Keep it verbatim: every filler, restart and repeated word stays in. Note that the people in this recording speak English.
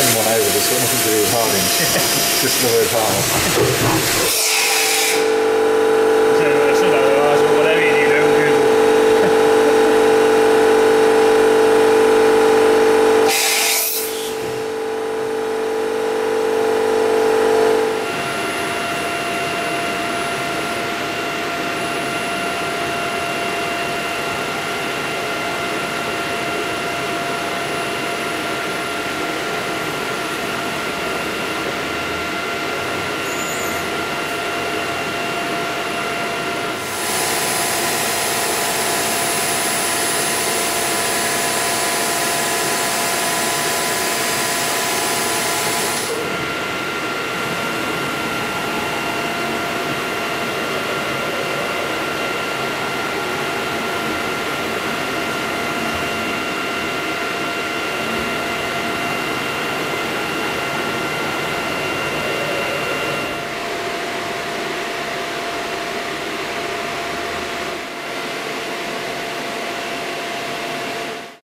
send one over, but it's got nothing to do with harming. Just the word harm.